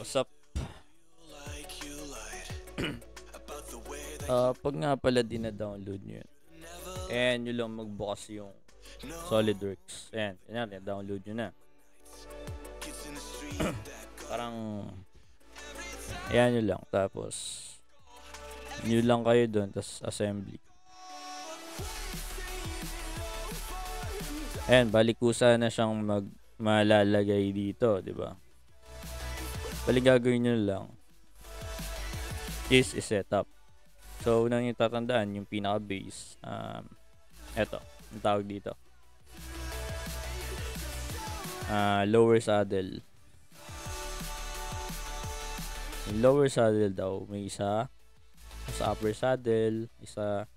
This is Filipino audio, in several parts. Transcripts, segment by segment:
What's up? Pag nga pala dina-download nyo yun, ayan nyo lang magbukas yung SolidWorks. Ayan, yun natin, download nyo na. Parang ayan nyo lang, tapos nyo lang kayo dun, tapos assembly. Ayan, balikusa na siyang malalagay dito, diba? Baligagawin nyo lang is setup. So, unang yung tatandaan, yung pinaka-base, eto, ang tawag dito. Lower saddle. Yung lower saddle daw, may isa. Sa upper saddle, isa.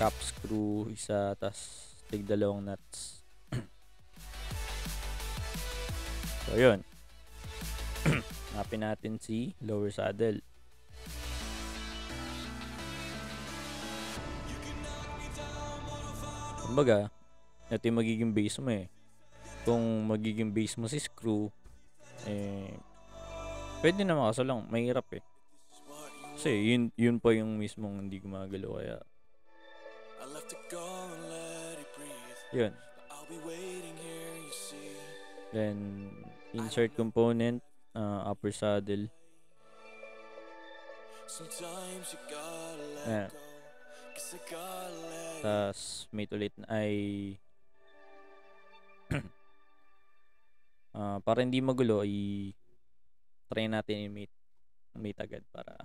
Cap screw, isa. Tas, tig-dalawang nuts. So, yun. Hanapin natin si lower saddle. Kumbaga, ito yung magiging base mo eh. Kung magiging base mo si screw, eh, pwede naman, kaso lang, mahirap eh. Kasi yun pa yung mismong hindi gumagalaw, kaya yun. Then, insert component, upper saddle. Ayan. Tas may ulit na ay para hindi magulo, i-try natin i-mate agad. Para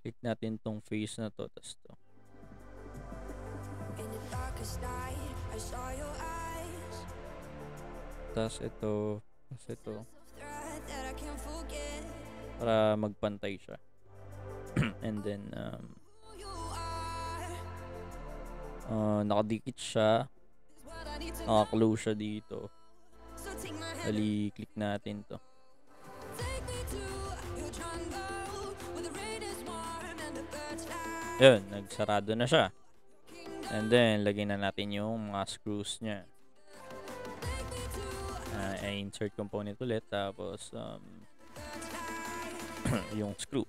click natin tong face na to, tas to. Tas ito, tas ito, para magpantay siya. And then nakadikit siya, naka-close siya dito. Dali, click natin to. Yun, nagsarado na siya. And then lagay na natin yung mga screws niya. Insert component ulit, tapos yung screw.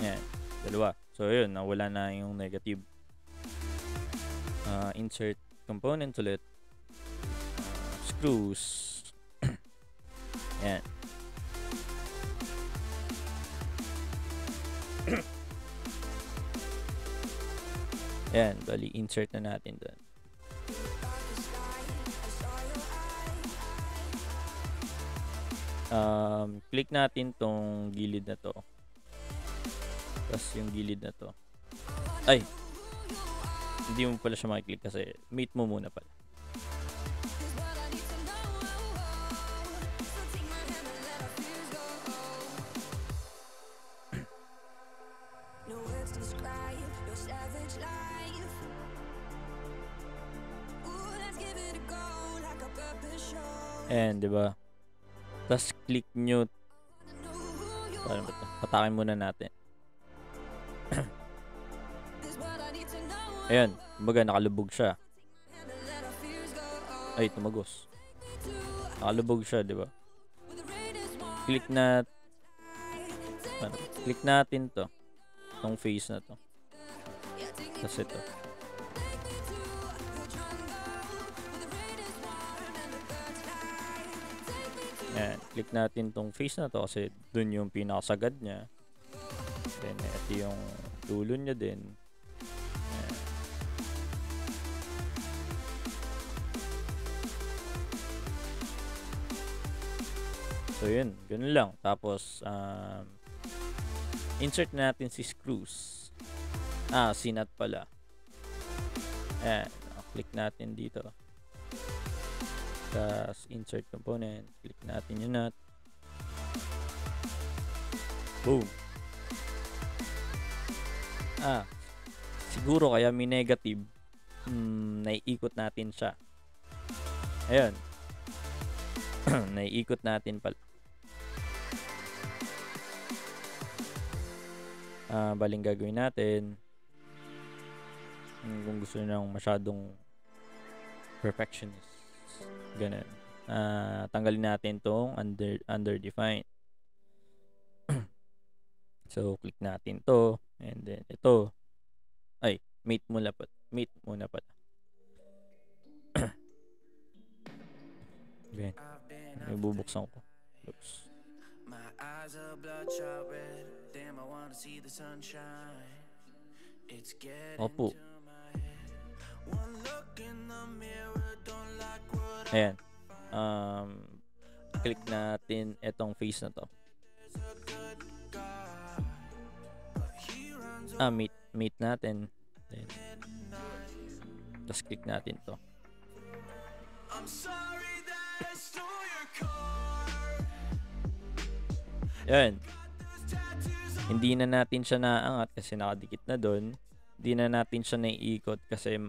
Yan, dalawa. So yun, nawala na yung negative. Insert component ulit, screws. Yan. Yan, bali insert na natin doon. Click natin tong gilid na to, tapos yung gilid na to. Ay, hindi mo pala siya makiklik kasi mate mo muna pala. And diba, tapos click nyo. Paano ba ito? Patakin muna natin. Ayan, kumbaga nakalubog siya. Ay, tumagos. Nakalubog siya, di ba? Click na, click natin to, tong face na to. Tapos ito. Ayan, click natin tong face na to kasi dun yung pinakasagad niya. Then, ito yung dulo niya din. So yun, ganun lang. Tapos insert na natin si screws. Si nut pala. Ayan, click natin dito. Tapos insert component, click natin yung nut. Boom. Siguro kaya may negative, naiikot natin siya. Ayan. Naiikot natin pala. Baling gagawin natin Kung gusto nyo ng masyadong perfectionist. Ganun. Tanggalin natin itong underdefined. So, click natin to, and then ito. Ay, mate muna pala. Ganyan. Ibubuksan ko. Oops. My eyes are bloodshot red. Damn, I wanna see the sunshine. It's getting into my head. One look in the mirror, don't like what I. Ayan. Click natin etong face na to. Meet natin. Tapos click natin to. Ayan. Hindi na natin siya naangat kasi nakadikit na doon. Hindi na natin siya naiikot kasi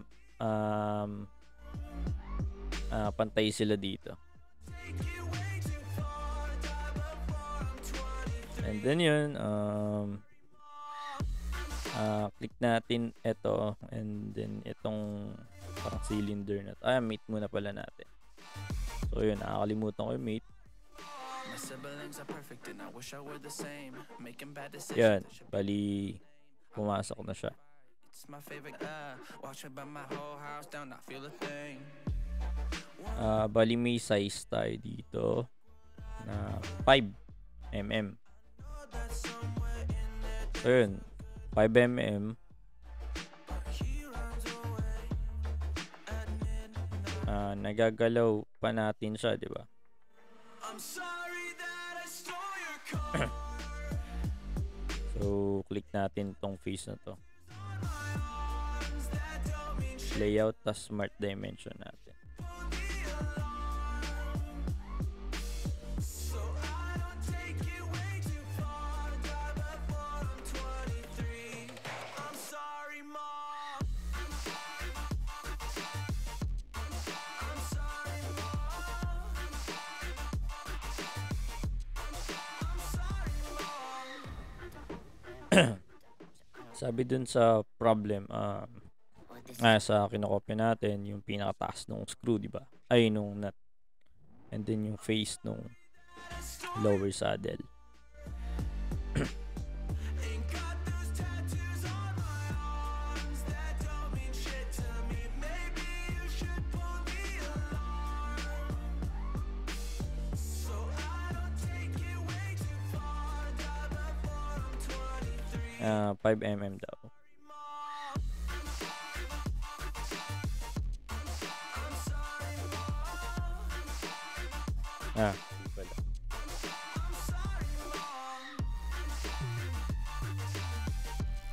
pantay sila dito. And then yun, click natin ito, and then itong parang cylinder na to. Mate muna pala natin. So yun, nakakalimutan ko yung mate. Yan, bali pumasok na siya. Bali may size tayo dito na 5mm. So yun, 5mm. Nagagalaw pa natin siya, di ba? So, click natin tong face na to. Layout, tas smart dimension natin. Sabi dun sa problem, sa kinokopya natin yung pinakataas nung screw, di ba? Ay, nung nut. And then yung face nung lower saddle. Ah, 5mm daw. Pala.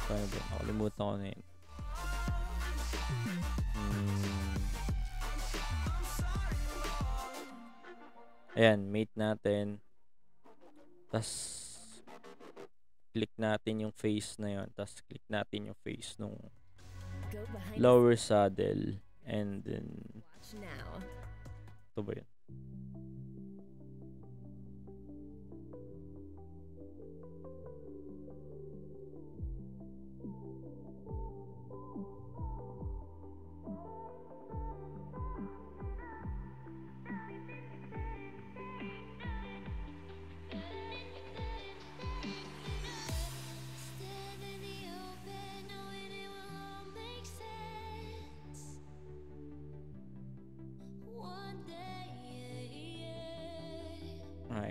Sorry, nakalimutan ko na yun. Ayan, mate natin. Tas click natin yung face na yon, tapos click natin yung face nung lower saddle, and then ito ba yun?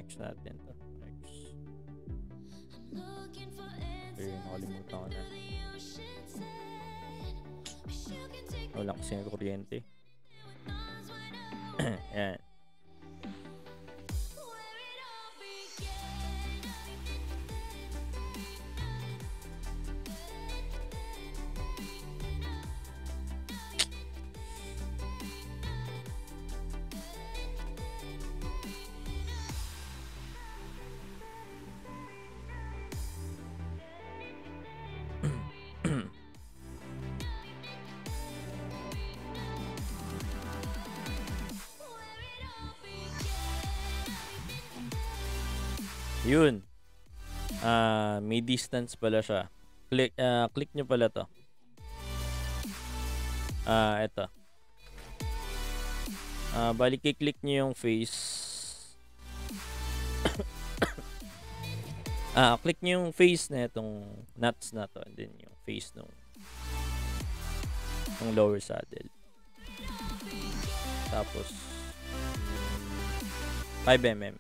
X natin to. X. Ayun, nakalimutan ko na. Wala kasi ng kuryente. Ayan. Yun. May distance pala siya. Click nyo pala to. Eto. Balik i-click nyo yung face. Click nyo yung face na itong nuts na to, and then yung face ng lower saddle. Tapos 5mm.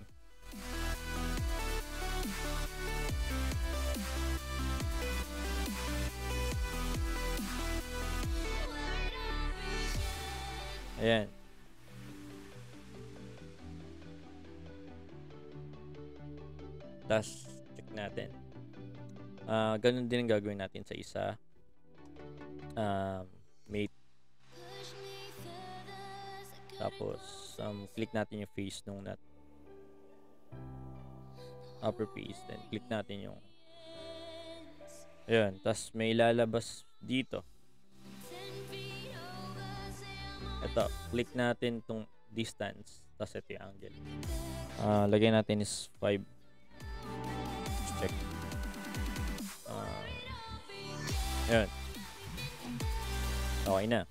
Ayan. Tapos check natin. Ganun din ang gagawin natin sa isa. Mate. Tapos click natin yung face nung nut. Upper face. Then click natin yung ayan. Tapos may lalabas dito. Ito. Click natin tong distance. Tapos ito yung angle. Lagay natin is 5. Check. Yun. Okay na.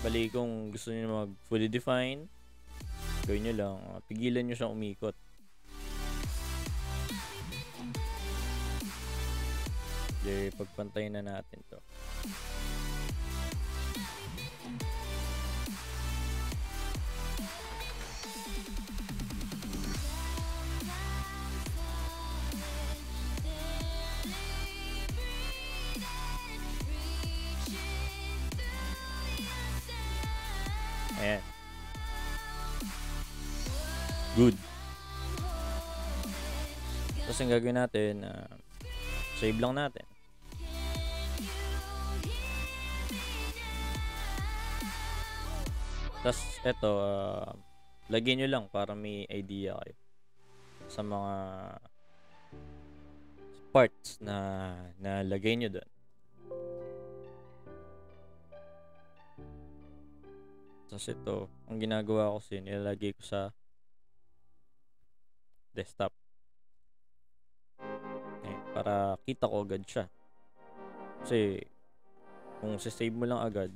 Bali, kung gusto nyo mag fully define, gawin nyo lang. Pigilan nyo siyang umikot. Okay, pagpantayin na natin to. Ayan. Good. Tapos ang gagawin natin, save lang natin. Tapos eto, lagyan nyo lang para may idea kayo sa mga parts na nalagay nyo doon. Tapos ito, ang ginagawa ko kasi, nilalagay ko sa desktop. Eh, para kita ko agad siya. Kasi, kung sisave mo lang agad,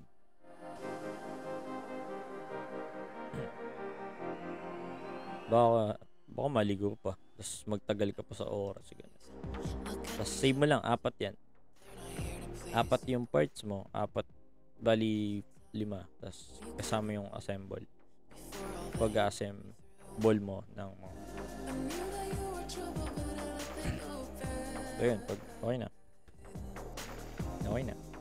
baka maligo pa. Tapos magtagal ka pa sa oras. Tapos save mo lang, 4 yan. 4 yung parts mo. 4, bali 5, tapos kasama yung assemble, pag-assemble mo ng so yun, okay na.